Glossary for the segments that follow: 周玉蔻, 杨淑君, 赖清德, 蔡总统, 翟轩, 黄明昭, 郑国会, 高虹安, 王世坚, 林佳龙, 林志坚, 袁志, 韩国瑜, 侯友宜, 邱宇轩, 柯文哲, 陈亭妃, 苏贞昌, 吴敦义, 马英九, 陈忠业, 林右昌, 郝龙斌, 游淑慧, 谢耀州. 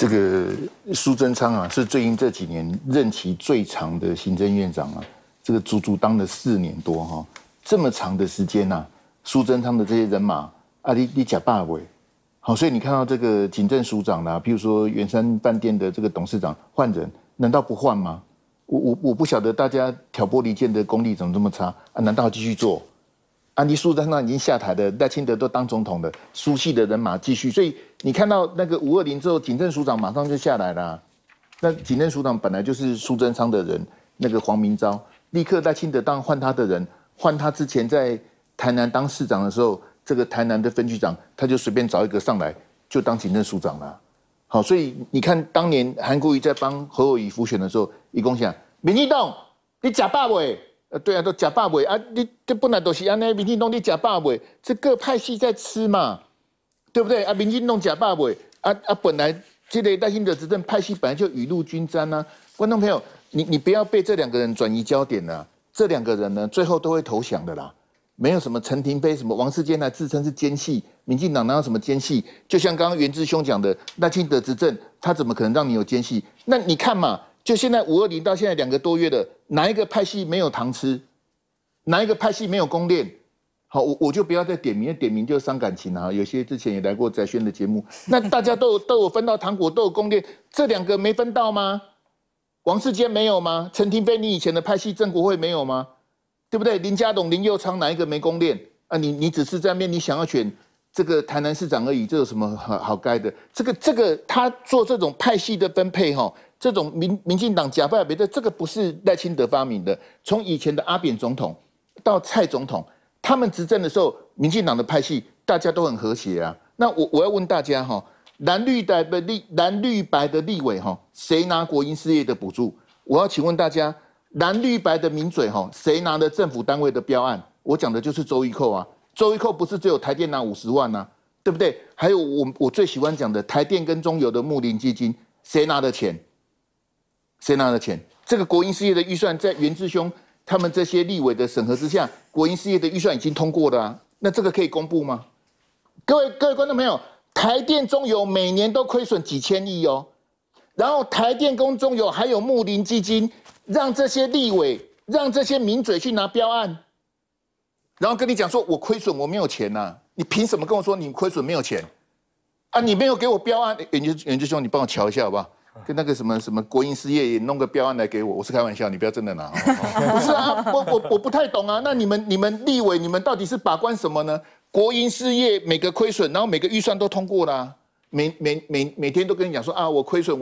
这个苏贞昌啊，是最近这几年任期最长的行政院长啊，这个足足当了4年多哈、哦，这么长的时间啊，苏贞昌的这些人马啊，你假霸尾，好，所以你看到这个警政署长啦、啊，譬如说圆山饭店的这个董事长换人，难道不换吗？我不晓得大家挑拨离间的功力怎么这么差啊？难道继续做？啊，你苏贞昌已经下台了，赖清德都当总统了，苏系的人马继续，所以你看到那个520之后，警政署长马上就下来了、啊。那警政署长本来就是苏贞昌的人，那个黄明昭，立刻赖清德当换他的人，换他之前在台南当市长的时候，这个台南的分局长他就随便找一个上来就当警政署长了、啊。好，所以你看当年韩国瑜在帮侯友宜辅选的时候，一共想民进党，你假霸尾。对啊，都假霸尾啊！你这本来都是安尼，民进党你假霸尾，这各派系在吃嘛，对不对啊？民进党假霸尾啊！本来这类赖清德执政派系本来就雨露均沾啊。观众朋友，你不要被这两个人转移焦点啊，这两个人呢，最后都会投降的啦。没有什么陈亭妃、什么王世坚来自称是奸细，民进党哪有什么奸细？就像刚刚袁志兄讲的，赖清德执政，他怎么可能让你有奸细？那你看嘛。就现在520到现在2个多月了，哪一个派系没有糖吃？哪一个派系没有公链？好，我就不要再点名，点名就伤感情啊。有些之前也来过翟轩的节目，那大家都有分到糖果，都有公链，这两个没分到吗？王世坚没有吗？陈亭妃你以前的派系郑国会没有吗？对不对？林佳龙、林右昌哪一个没公链啊？你只是在面你想要选这个台南市长而已，这有什么好该的？这个他做这种派系的分配哈。这种民进党假扮别的，这个不是赖清德发明的。从以前的阿扁总统到蔡总统，他们执政的时候，民进党的派系大家都很和谐啊。那我要问大家哈，蓝绿白的立委哈，谁拿国营事业的补助？我要请问大家，蓝绿白的名嘴哈，谁拿了政府单位的标案？我讲的就是周玉蔻啊。周玉蔻不是只有台电拿50万啊，对不对？还有我最喜欢讲的台电跟中油的睦邻基金，谁拿的钱？谁拿了钱？这个国营事业的预算，在袁志兄他们这些立委的审核之下，国营事业的预算已经通过了啊。那这个可以公布吗？各位观众朋友，台电、中油每年都亏损几千亿哦。然后台电跟中油还有睦邻基金，让这些立委、让这些名嘴去拿标案，然后跟你讲说：“我亏损，我没有钱呐、啊！”你凭什么跟我说你亏损没有钱？啊，你没有给我标案，袁志兄，你帮我瞧一下好不好？跟那个什么国营事业也弄个标案来给我，我是开玩笑，你不要真的拿。哦、不是啊，我不太懂啊。那你们立委，你们到底是把关什么呢？国营事业每个亏损，然后每个预算都通过啦、啊，每天都跟你讲说啊，我亏损，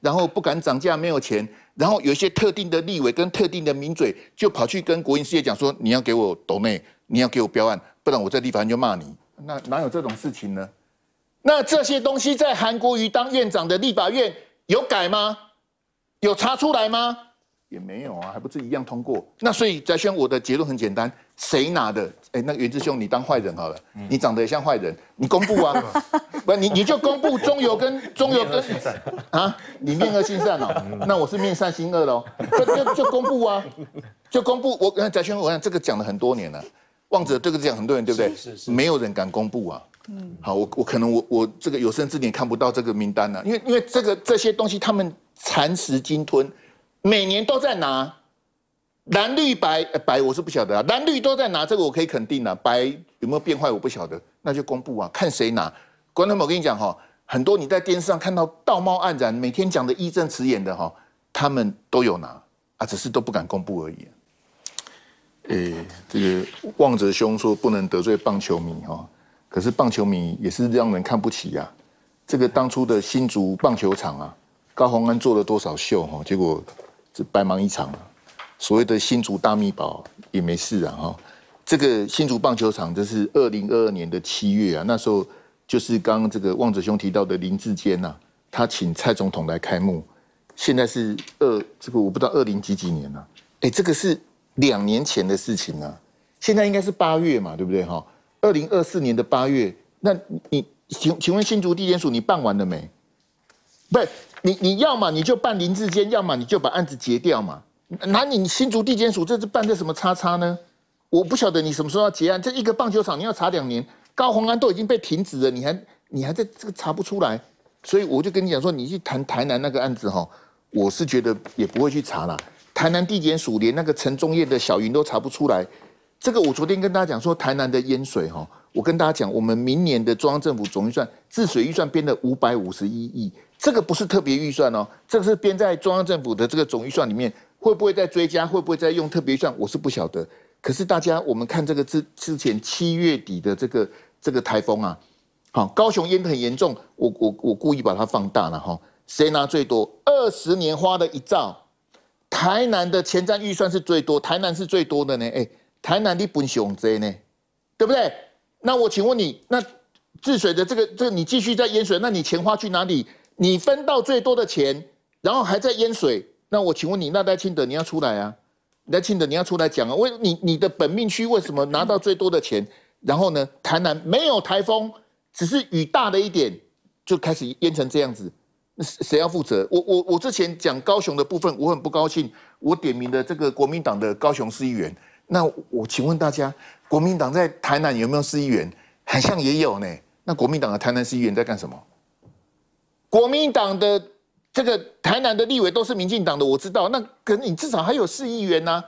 然后不敢涨价，没有钱，然后有一些特定的立委跟特定的名嘴就跑去跟国营事业讲说，你要给我斗内，你要给我标案，不然我在立法院就骂你。那哪有这种事情呢？那这些东西在韩国瑜当院长的立法院。有改吗？有查出来吗？也没有啊，还不是一样通过。那所以翟轩，我的结论很简单，谁拿的？哎、欸，那袁志兄，你当坏人好了，你长得也像坏人，你公布啊，不，你就公布中油跟啊，你面恶心善哦、喔，那我是面善心恶喽，就公布啊，就公布。我翟轩，我想这个讲了很多年了，望着这个讲很多人对不对？是，没有人敢公布啊。嗯，好，我可能我这个有生之年看不到这个名单了、啊，因为这些东西他们蚕食鲸吞，每年都在拿，蓝绿白、白我是不晓得啊，蓝绿都在拿，这个我可以肯定啊，白有没有变坏我不晓得，那就公布啊，看谁拿。观众们，我跟你讲哈、哦，很多你在电视上看到道貌岸然，每天讲的义正辞严的哈、哦，他们都有拿啊，只是都不敢公布而已、啊。诶、欸，这个望哲兄说不能得罪棒球迷哈、哦。可是棒球迷也是让人看不起啊，这个当初的新竹棒球场啊，高虹安做了多少秀哈，结果这白忙一场啊。所谓的新竹大秘宝也没事啊哈。这个新竹棒球场这是2022年的7月啊，那时候就是刚刚这个望哲兄提到的林志坚呐，他请蔡总统来开幕，现在是这个我不知道20几年了、啊，哎，这个是2年前的事情啊，现在应该是8月嘛，对不对哈？2024年的8月，那你请问新竹地检署你办完了没？不是，你要嘛你就办林志坚，要嘛你就把案子结掉嘛。那你新竹地检署这次办的什么叉叉呢？我不晓得你什么时候要结案。这一个棒球场你要查2年，高虹安都已经被停止了，你还在这个查不出来，所以我就跟你讲说，你去谈台南那个案子哈，我是觉得也不会去查啦。台南地检署连那个陈忠业的小云都查不出来。这个我昨天跟大家讲说，台南的淹水哈，我跟大家讲，我们明年的中央政府总预算治水预算编了551亿，这个不是特别预算哦，这个是编在中央政府的这个总预算里面，会不会再追加，会不会再用特别预算，我是不晓得。可是大家我们看这个之前7月底的这个台风啊，好，高雄淹得很严重，我故意把它放大了哈，谁拿最多？20年花了1兆，台南的前瞻预算是最多，台南是最多的呢，哎。台南的本熊贼呢，对不对？那我请问你，那治水的这个你继续在淹水，那你钱花去哪里？你分到最多的钱，然后还在淹水，那我请问你，那赖清德你要出来啊？赖清德你要出来讲啊？为你的本命区为什么拿到最多的钱？然后呢，台南没有台风，只是雨大了一点，就开始淹成这样子，那谁要负责？我之前讲高雄的部分，我很不高兴，我点名的这个国民党的高雄市议员。那我请问大家，国民党在台南有没有市议员？好像也有呢。那国民党的台南市议员在干什么？国民党的这个台南的立委都是民进党的，我知道。那可是你至少还有市议员啊。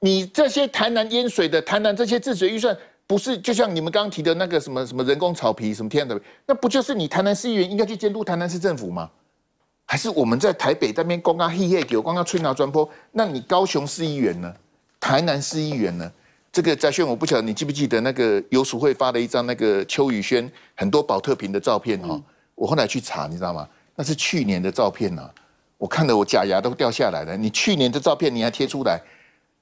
你这些台南淹水的、台南这些治水预算，不是就像你们刚刚提的那个什么人工草皮、什么天然的，那不就是你台南市议员应该去监督台南市政府吗？还是我们在台北那边公啊嘿嘿狗，公啊吹拿砖坡？那你高雄市议员呢？台南市议员呢？这个翟炫，我不晓得你记不记得那个游淑慧发了一张那个邱宇轩很多保特瓶的照片哈、喔。我后来去查，你知道吗？那是去年的照片啊，我看得我假牙都掉下来了。你去年的照片你还贴出来，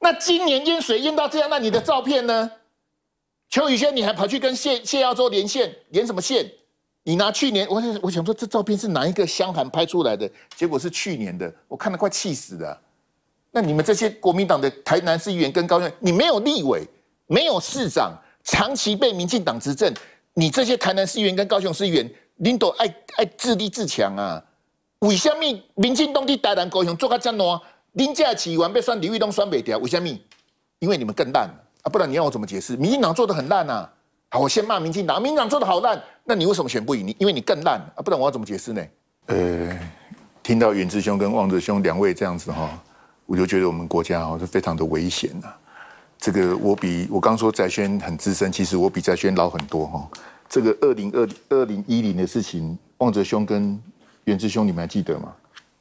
那今年淹水淹到这样，那你的照片呢？邱宇轩你还跑去跟谢耀州连线，连什么线？你拿去年，我想说这照片是哪一个湘涵拍出来的？结果是去年的，我看得快气死了。那你们这些国民党的台南市议员跟高雄，你没有立委，没有市长，长期被民进党执政，你这些台南市议员跟高雄市议员，恁都爱自立自强啊？为什么民进党在台南、高雄做到这么烂，恁这的市议员要选立委都选不掉？为什么？因为你们更烂啊！不然你要我怎么解释？民进党做得很烂啊！好，我先骂民进党，民进党做得好烂，那你为什么选不赢？因为你更烂啊！不然我要怎么解释呢？听到远志兄跟望子兄两位这样子哈。我就觉得我们国家哦是非常的危险呐，这个我刚说翟轩很资深，其实我比翟轩老很多哈。这个2010的事情，望哲兄跟元志兄你们还记得吗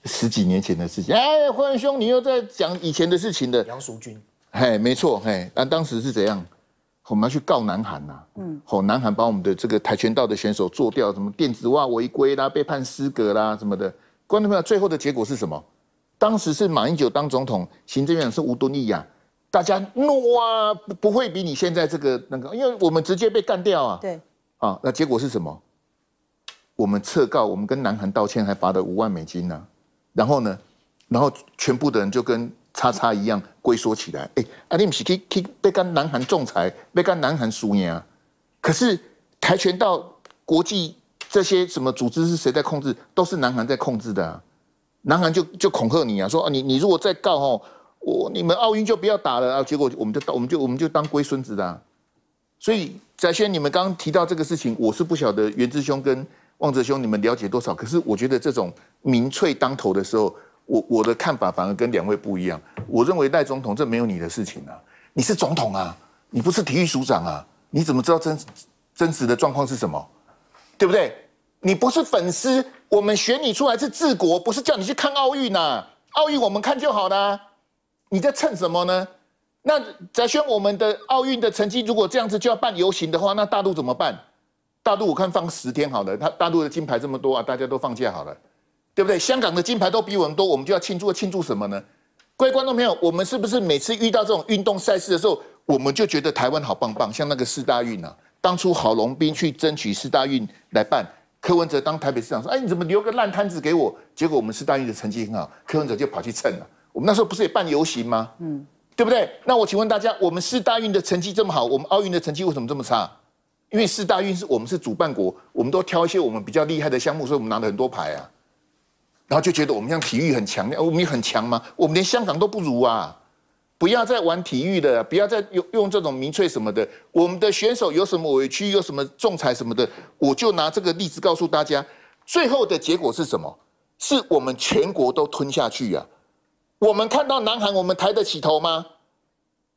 ？10几年前的事情，哎，焕兄你又在讲以前的事情了。杨淑君，嘿，没错，嘿，那当时是怎样？我们要去告南韩呐，吼，南韩把我们的这个跆拳道的选手做掉，什么电子袜违规啦，被判失格啦什么的。观众朋友，最后的结果是什么？当时是马英九当总统，行政院长是吴敦义啊，大家怒啊，不会比你现在这个那个，因为我们直接被干掉啊。对。啊，那结果是什么？我们撤告，我们跟南韩道歉，还罚了5万美金呢、啊。然后呢，全部的人就跟叉叉一样龟缩起来。啊，你不是去被跟南韩仲裁，被跟南韩输赢啊？可是跆拳道国际这些什么组织是谁在控制？都是南韩在控制的啊。南韩就恐吓你啊，说你如果再告吼，你们奥运就不要打了啊！结果我们就当龟孙子的、啊。所以翟轩，你们刚刚提到这个事情，我是不晓得元志兄跟望哲兄你们了解多少，可是我觉得这种民粹当头的时候，我的看法反而跟两位不一样。我认为赖总统这没有你的事情啊，你是总统啊，你不是体育署长啊，你怎么知道真实的状况是什么？对不对？你不是粉丝。我们选你出来是治国，不是叫你去看奥运呐。奥运我们看就好啦，你在蹭什么呢？那翟轩，我们的奥运的成绩如果这样子就要办游行的话，那大陆怎么办？大陆我看放10天好了，大陆的金牌这么多啊，大家都放假好了，对不对？香港的金牌都比我们多，我们就要庆祝什么呢？各位观众朋友，我们是不是每次遇到这种运动赛事的时候，我们就觉得台湾好棒棒？像那个4大运啊，当初郝龙斌去争取4大运来办。柯文哲当台北市长说：“哎，你怎么留个烂摊子给我？”结果我们4大运的成绩很好，柯文哲就跑去蹭了。我们那时候不是也办游行吗？对不对？那我请问大家，我们4大运的成绩这么好，我们奥运的成绩为什么这么差？因为4大运我们是主办国，我们都挑一些我们比较厉害的项目，所以我们拿了很多牌啊。然后就觉得我们像体育很强，我们也很强吗？我们连香港都不如啊！不要再玩体育的，不要再用这种民粹什么的。我们的选手有什么委屈，有什么仲裁什么的，我就拿这个例子告诉大家。最后的结果是什么？是我们全国都吞下去呀、啊。我们看到南韩，我们抬得起头吗？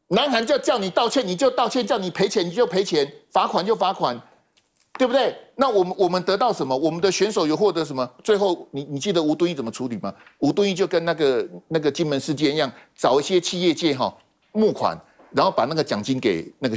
南韩叫你道歉，你就道歉；叫你赔钱，你就赔钱；罚款就罚款，对不对？那我们得到什么？我们的选手有获得什么？最后你记得吴敦义怎么处理吗？吴敦义就跟那个金门事件一样，找一些企业界募款，然后把那个奖金给那个。